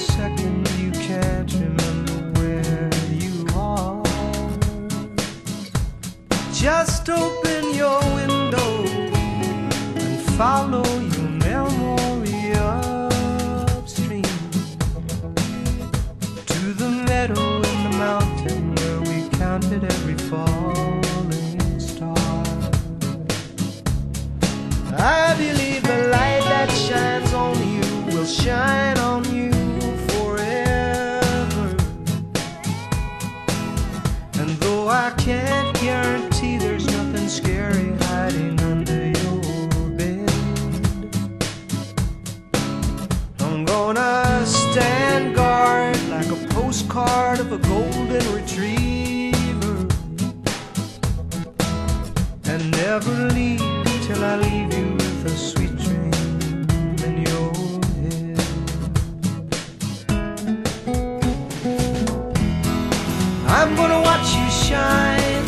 second you can't remember where you are. Just open your window and follow your memory upstream to the meadow and the mountain where we counted every falling star. I believe the light that shines on you will shine on you forever. And though I can't guarantee there's nothing scary hiding under your bed, I'm gonna stand guard like a postcard of a golden retriever, and never leave till I leave you with a sweet dream. I'm gonna watch you shine,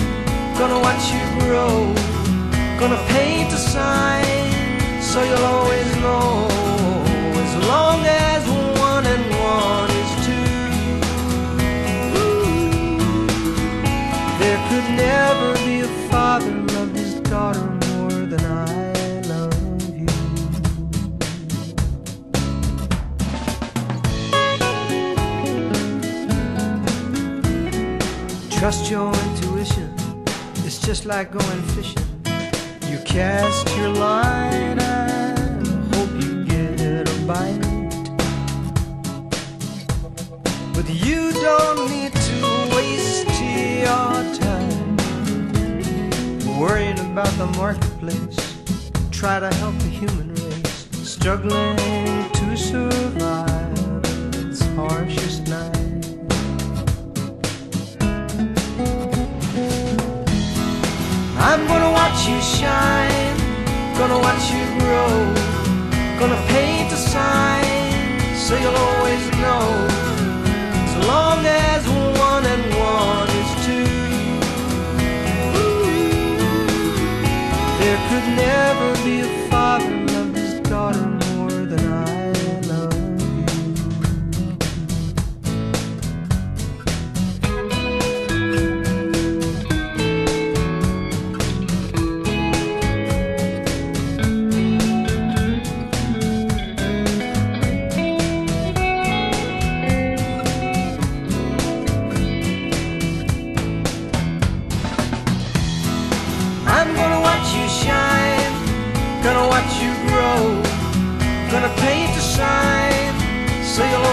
gonna watch you grow, gonna paint a sign so you'll always know. As long as 1 and 1 is 2, there could never be a father who loved his daughter more than I love you. Trust your intuition, it's just like going fishing. You cast your line and hope you get a bite. But you don't need to waste your time worried about the marketplace. Try to help the human race struggling to survive its harshest night. I'm gonna watch you shine, gonna watch you grow, gonna paint a sign so you'll always know. As long as 1 and 1 is 2, there could never be a father who loved his daughter more than I love you. Gonna watch you grow, gonna paint a sign so you'll